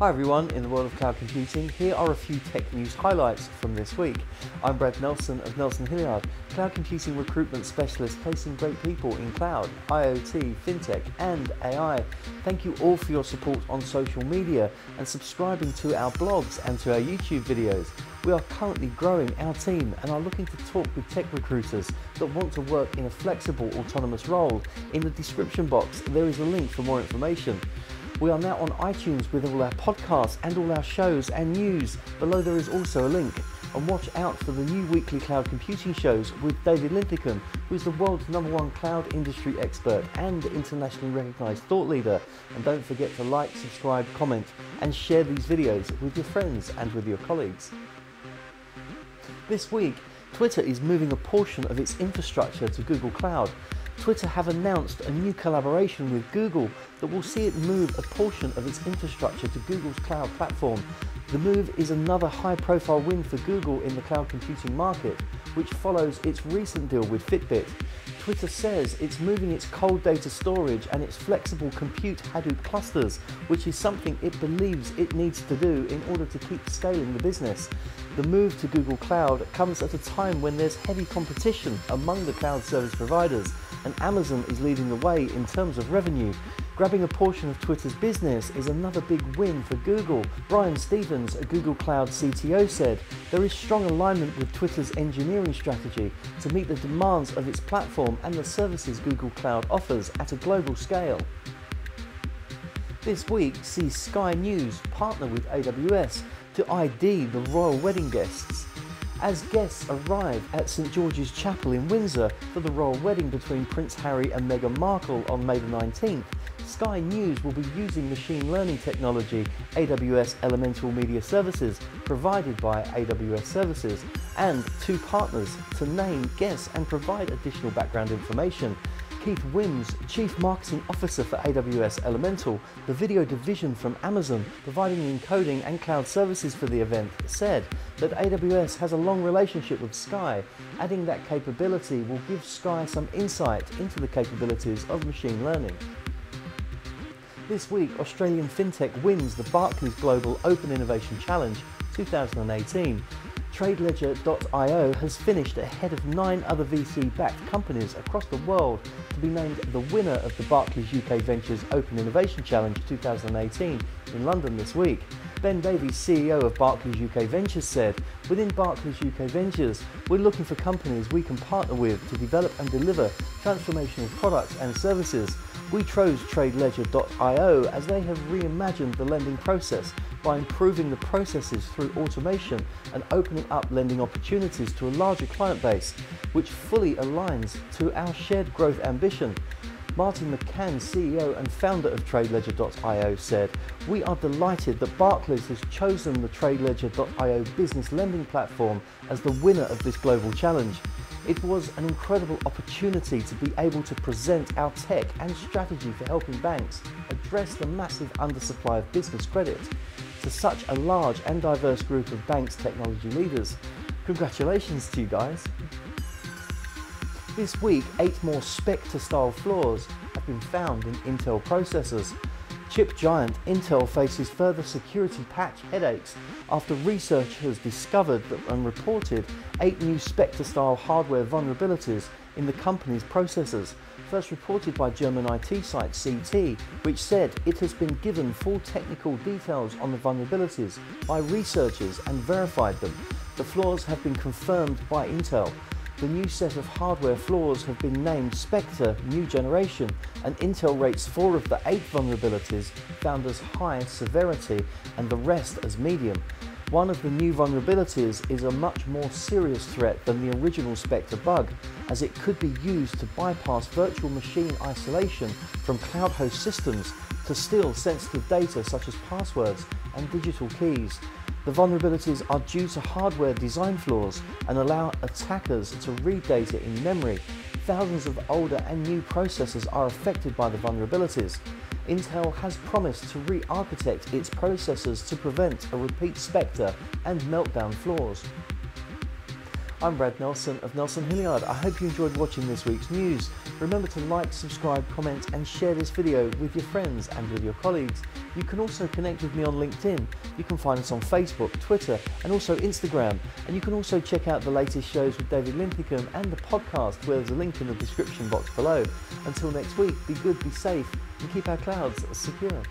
Hi everyone, in the world of cloud computing, here are a few tech news highlights from this week. I'm Brad Nelson of Nelson Hilliard, cloud computing recruitment specialist placing great people in cloud, IoT, fintech and AI. Thank you all for your support on social media and subscribing to our blogs and to our YouTube videos. We are currently growing our team and are looking to talk with tech recruiters that want to work in a flexible, autonomous role. In the description box, there is a link for more information. We are now on iTunes with all our podcasts and all our shows and news. Below there is also a link. And watch out for the new weekly cloud computing shows with David Linthicum, who is the world's #1 cloud industry expert and internationally recognised thought leader. And don't forget to like, subscribe, comment and share these videos with your friends and with your colleagues. This week, Twitter is moving a portion of its infrastructure to Google Cloud. Twitter have announced a new collaboration with Google that will see it move a portion of its infrastructure to Google's cloud platform. The move is another high-profile win for Google in the cloud computing market, which follows its recent deal with Fitbit. Twitter says it's moving its cold data storage and its flexible compute Hadoop clusters, which is something it believes it needs to do in order to keep scaling the business. The move to Google Cloud comes at a time when there's heavy competition among the cloud service providers, and Amazon is leading the way in terms of revenue. Grabbing a portion of Twitter's business is another big win for Google. Brian Stevens, a Google Cloud CTO, said, "There is strong alignment with Twitter's engineering strategy to meet the demands of its platform and the services Google Cloud offers at a global scale." This week sees Sky News partner with AWS to ID the royal wedding guests. As guests arrive at St George's Chapel in Windsor for the royal wedding between Prince Harry and Meghan Markle on May the 19th, Sky News will be using machine learning technology, AWS Elemental Media Services, provided by AWS Services, and two partners to name guests and provide additional background information. Keith Wims, Chief Marketing Officer for AWS Elemental, the video division from Amazon, providing the encoding and cloud services for the event, said that AWS has a long relationship with Sky. Adding that capability will give Sky some insight into the capabilities of machine learning. This week, Australian fintech wins the Barclays Global Open Innovation Challenge 2018. TradeLedger.io has finished ahead of 9 other VC-backed companies across the world to be named the winner of the Barclays UK Ventures Open Innovation Challenge 2018 in London this week. Ben Davies, CEO of Barclays UK Ventures, said, "Within Barclays UK Ventures, we're looking for companies we can partner with to develop and deliver transformational products and services. We chose TradeLedger.io as they have reimagined the lending process by improving the processes through automation and opening up lending opportunities to a larger client base, which fully aligns to our shared growth ambition." Martin McCann, CEO and founder of TradeLedger.io, said, "We are delighted that Barclays has chosen the TradeLedger.io business lending platform as the winner of this global challenge. It was an incredible opportunity to be able to present our tech and strategy for helping banks address the massive undersupply of business credit to such a large and diverse group of banks' technology leaders. Congratulations to you guys." This week, 8 more Spectre-style flaws have been found in Intel processors. Chip giant Intel faces further security patch headaches after researchers discovered and reported 8 new Spectre-style hardware vulnerabilities in the company's processors, first reported by German IT site CT, which said it has been given full technical details on the vulnerabilities by researchers and verified them. The flaws have been confirmed by Intel. The new set of hardware flaws have been named Spectre New Generation, and Intel rates 4 of the 8 vulnerabilities found as high severity and the rest as medium. One of the new vulnerabilities is a much more serious threat than the original Spectre bug, as it could be used to bypass virtual machine isolation from cloud host systems to steal sensitive data such as passwords and digital keys. The vulnerabilities are due to hardware design flaws and allow attackers to read data in memory. Thousands of older and new processors are affected by the vulnerabilities. Intel has promised to re-architect its processors to prevent a repeat Spectre and Meltdown flaws. I'm Brad Nelson of Nelson Hilliard. I hope you enjoyed watching this week's news. Remember to like, subscribe, comment and share this video with your friends and with your colleagues. You can also connect with me on LinkedIn. You can find us on Facebook, Twitter and also Instagram. And you can also check out the latest shows with David Linthicum and the podcast where there's a link in the description box below. Until next week, be good, be safe and keep our clouds secure.